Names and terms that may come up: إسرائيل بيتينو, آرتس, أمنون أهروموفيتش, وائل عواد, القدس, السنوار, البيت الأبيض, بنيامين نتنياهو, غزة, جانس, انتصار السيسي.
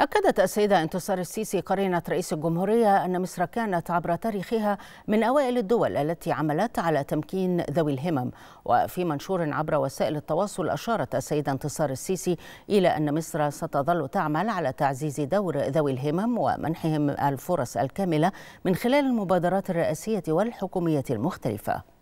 أكدت السيدة انتصار السيسي قرينة رئيس الجمهورية أن مصر كانت عبر تاريخها من أوائل الدول التي عملت على تمكين ذوي الهمم. وفي منشور عبر وسائل التواصل أشارت السيدة انتصار السيسي إلى أن مصر ستظل تعمل على تعزيز دور ذوي الهمم ومنحهم الفرص الكاملة من خلال المبادرات الرئاسية والحكومية المختلفة.